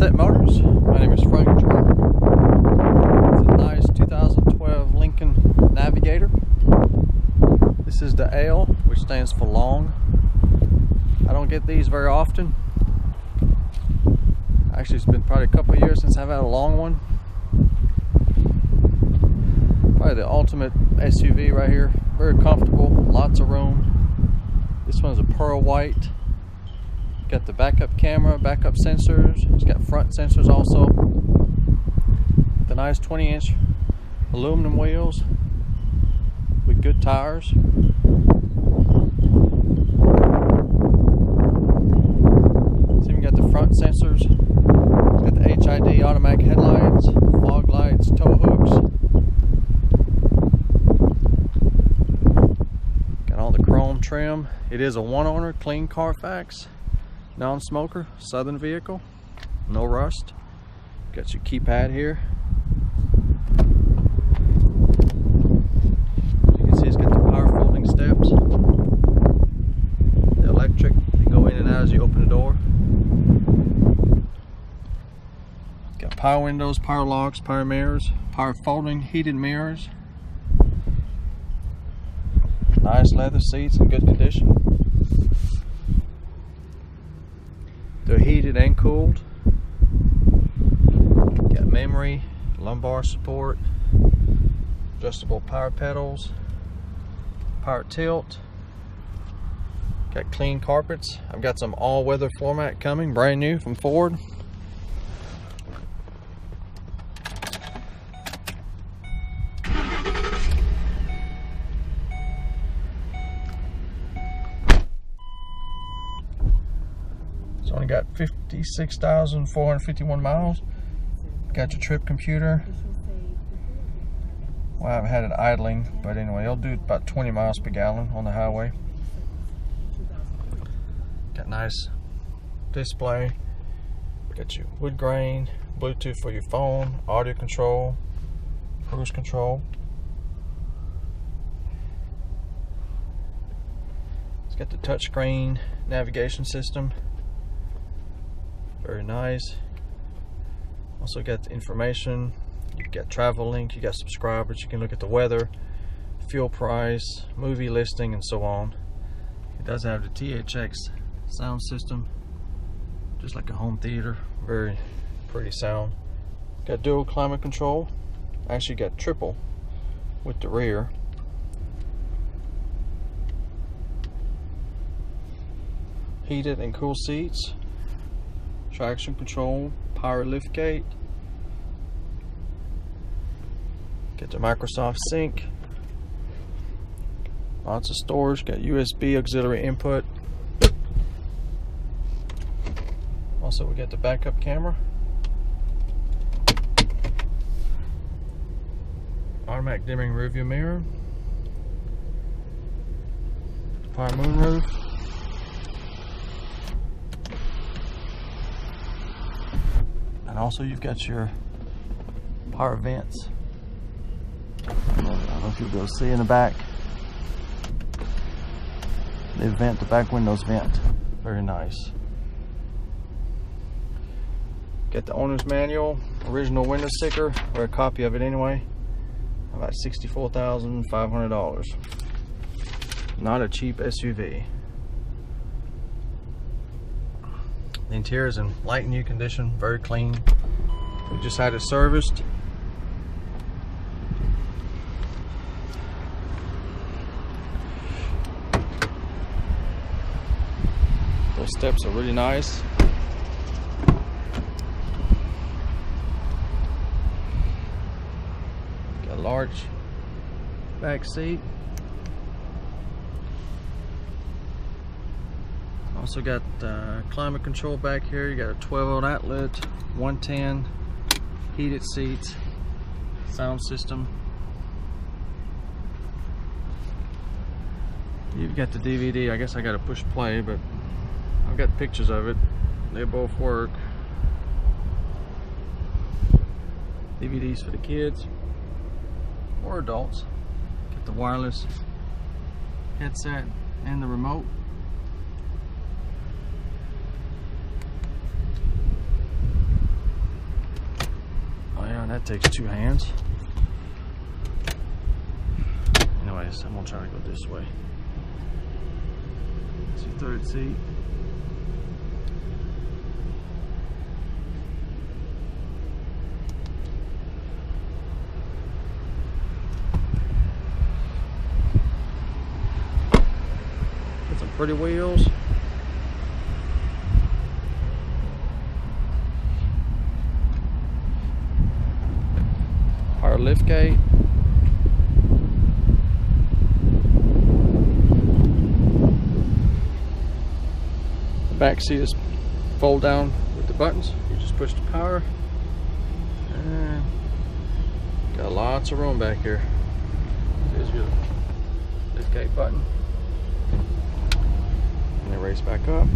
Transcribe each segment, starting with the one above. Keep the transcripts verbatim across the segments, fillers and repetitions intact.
Sunset Motors. My name is Frank Trudeau. It's a nice two thousand twelve Lincoln Navigator. This is the L, which stands for long. I don't get these very often. Actually, it's been probably a couple of years since I've had a long one. Probably the ultimate S U V right here. Very comfortable, lots of room. This one's a pearl white. Got the backup camera, backup sensors. It's got front sensors also. The nice twenty inch aluminum wheels with good tires. It's even got the front sensors. It's got the H I D automatic headlights, fog lights, tow hooks. Got all the chrome trim. It is a one owner, clean Carfax. Non-smoker, southern vehicle, no rust. Got your keypad here. As you can see, it's got the power folding steps. The electric, they go in and out as you open the door. Got power windows, power locks, power mirrors, power folding, heated mirrors. Nice leather seats in good condition. They're heated and cooled. Got memory, lumbar support, adjustable power pedals, power tilt. Got clean carpets. I've got some all-weather floor mat coming, brand new from Ford. It's only got fifty-six thousand four hundred fifty-one miles. Got your trip computer. Well, I've had it idling, but anyway, it'll do about twenty miles per gallon on the highway. Got nice display. Got your wood grain, Bluetooth for your phone, audio control, cruise control. It's got the touchscreen navigation system. Very nice. Also got the information. You got travel link, you got subscribers, you can look at the weather, fuel price, movie listing, and so on. It does have the T H X sound system, just like a home theater. Very pretty sound. Got dual climate control. Actually got triple with the rear. Heated and cool seats. Traction control, power lift gate. Get the Microsoft Sync. Lots of storage. Got U S B auxiliary input. Also, we got the backup camera. Automatic dimming rearview mirror. Power moonroof. And also you've got your power vents. I don't know if you'll be able to see in the back. They vent, the back windows vent. Very nice. Got the owner's manual, original window sticker, or a copy of it anyway. About sixty-four thousand five hundred dollars. Not a cheap S U V. The interior is in light new condition, very clean. We just had it serviced. Those steps are really nice. Got a large back seat. Also got uh, climate control back here. You got a twelve volt outlet, one ten, heated seats, sound system. You've got the D V D. I guess I got to push play, but I've got pictures of it. They both work. D V Ds for the kids or adults. Get the wireless headset and the remote. that takes two hands. Anyways, I'm gonna try to go this way. It's your third seat. Got some pretty wheels. Power liftgate. Back seat is fold down with the buttons. You just push the power. And got lots of room back here. There's your liftgate button. And they race back up.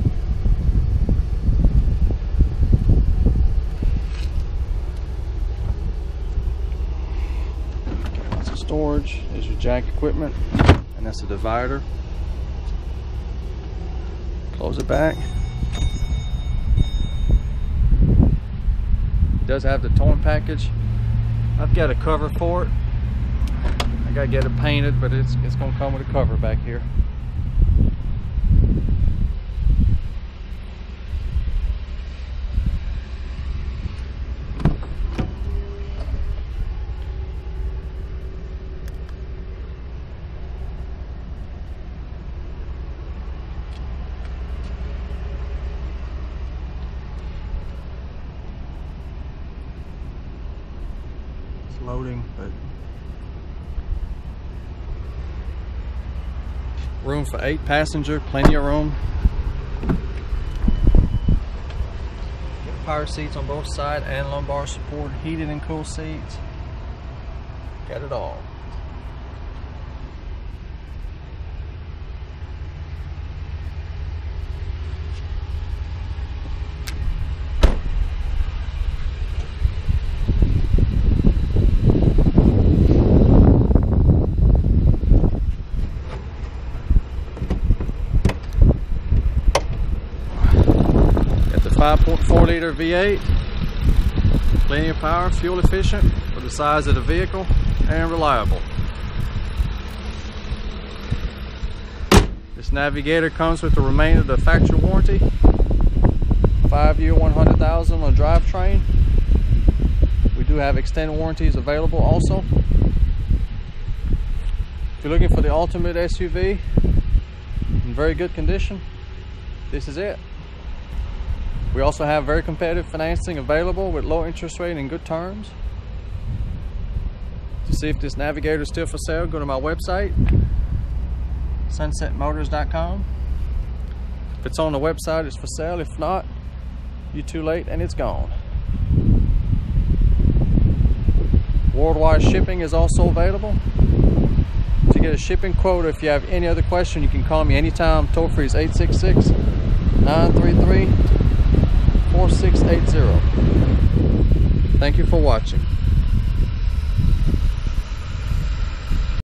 Got lots of storage. There's your jack equipment. And that's the divider. Close it back. It does have the towing package. I've got a cover for it. I gotta get it painted, but it's it's gonna come with a cover back here. Loading, but room for eight passenger, plenty of room. Got power seats on both sides and lumbar support, heated and cool seats. Got it all. five point four liter V eight, plenty of power, fuel efficient for the size of the vehicle, and reliable. This Navigator comes with the remainder of the factory warranty, five year, one hundred thousand on drivetrain. We do have extended warranties available also. If you're looking for the ultimate S U V in very good condition, this is it. We also have very competitive financing available with low interest rate and good terms. To see if this Navigator is still for sale, go to my website, sunset motors dot com. If it's on the website, it's for sale. If not, you're too late and it's gone. Worldwide shipping is also available. To get a shipping quote, if you have any other question, you can call me anytime. Toll free is eight six six, nine three three, four six eight zero. Thank you for watching.